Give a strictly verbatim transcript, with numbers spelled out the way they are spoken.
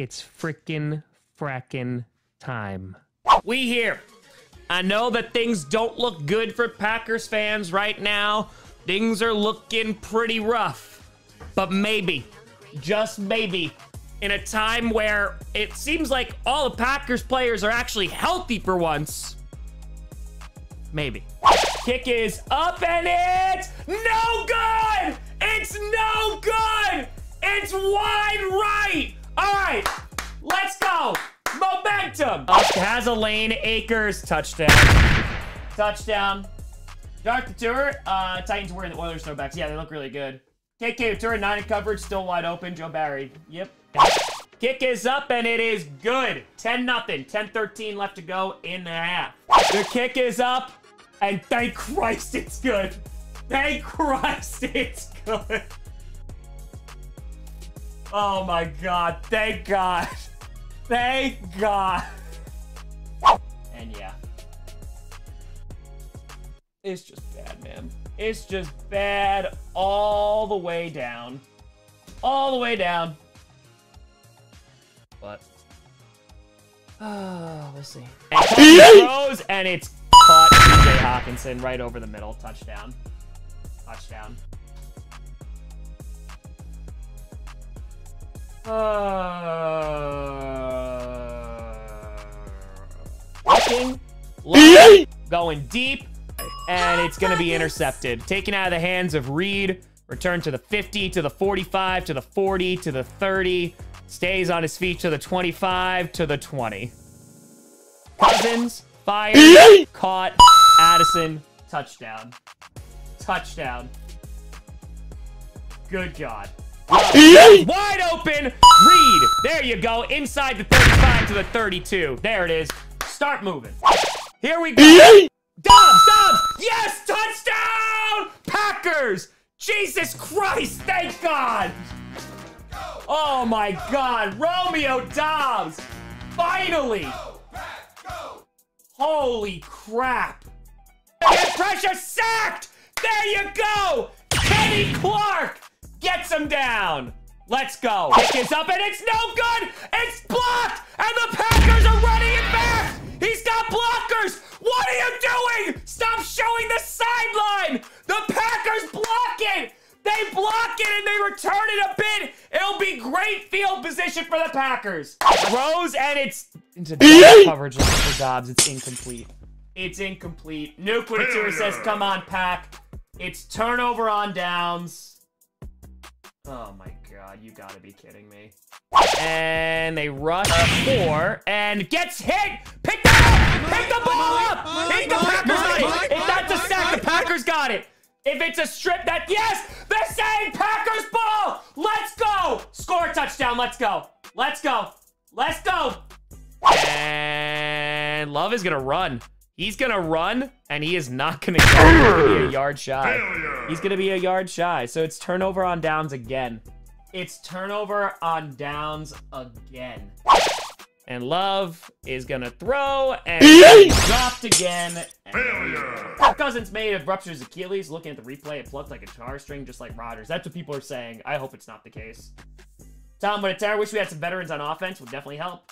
It's frickin' frackin' time. We here. I know that things don't look good for Packers fans right now. Things are looking pretty rough. But maybe, just maybe, in a time where it seems like all the Packers players are actually healthy for once. Maybe. Kick is up and it's no good! It's no good! It's wide right! All right, let's go! Momentum! Up has a lane, Akers, touchdown. Touchdown. Dark the tour. Uh, Titans wearing the Oilers throwbacks. Yeah, they look really good. K K tour, nine in coverage, still wide open. Joe Barry. Yep. Kick is up and it is good. ten nothing. ten thirteen left to go in the half. The kick is up and thank Christ it's good. Thank Christ it's good. Oh my God. Thank God. Thank God. And yeah. It's just bad, man. It's just bad all the way down. All the way down. But, oh, we'll see. And throws, and it's caught. T J Hawkinson right over the middle. Touchdown. Touchdown. Uh, looking, looking, going deep. And it's going to be intercepted. Taken out of the hands of Reed. Returned to the fifty, to the forty-five, to the forty, to the thirty. Stays on his feet to the twenty-five, to the twenty. Cousins, fire, caught, Addison, touchdown. Touchdown. Good God. Wide open, Reed. There you go. Inside the thirty-five to the thirty-two. There it is. Start moving. Here we go. Doubs, Doubs, yes, touchdown, Packers! Jesus Christ, thank God! Oh my God, Romeo Doubs, finally! Holy crap! Get pressure, sacked! There you go! Kenny Clark gets him down! Let's go! Kick is up and it's no good! It's blocked! And the Packers are running it back! He's got blockers! What are you doing? Stop showing the sideline! The Packers block it! They block it and they return it a bit! It'll be great field position for the Packers! Throws and it's into coverage for Doubs. It's incomplete. It's incomplete. Nuke with a tour says, come on, Pack. It's turnover on downs. Oh my God, you gotta be kidding me. And they rush four and gets hit! Pick that up! Pick the ball up! If the Packers got it! If that's a sack, the Packers got it! If it's a strip, that yes! They're saying Packers ball! Let's go! Score a touchdown, let's go! Let's go! Let's go! And Love is gonna run. He's gonna run, and he is not gonna go. He's gonna be a yard shy. He's gonna be a yard shy. So it's turnover on downs again. It's turnover on downs again. And Love is gonna throw, and he's dropped again. Failure. Cousins may have ruptured his Achilles. Looking at the replay, it plucked like a guitar string, just like Rodgers. That's what people are saying. I hope it's not the case. Tom, what a terror. Wish we had some veterans on offense. Would definitely help.